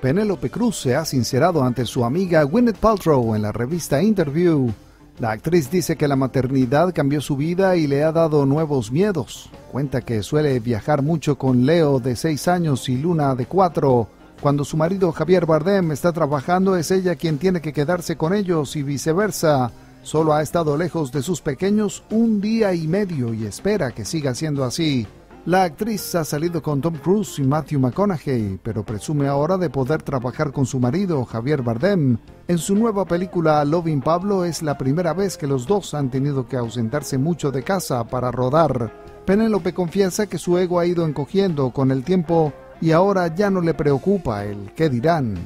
Penélope Cruz se ha sincerado ante su amiga Gwyneth Paltrow en la revista Interview. La actriz dice que la maternidad cambió su vida y le ha dado nuevos miedos. Cuenta que suele viajar mucho con Leo, de 6 años, y Luna, de 4. Cuando su marido Javier Bardem está trabajando, es ella quien tiene que quedarse con ellos y viceversa. Solo ha estado lejos de sus pequeños un día y medio y espera que siga siendo así. La actriz ha salido con Tom Cruise y Matthew McConaughey, pero presume ahora de poder trabajar con su marido, Javier Bardem. En su nueva película Loving Pablo es la primera vez que los dos han tenido que ausentarse mucho de casa para rodar. Penélope confiesa que su ego ha ido encogiendo con el tiempo y ahora ya no le preocupa el qué dirán.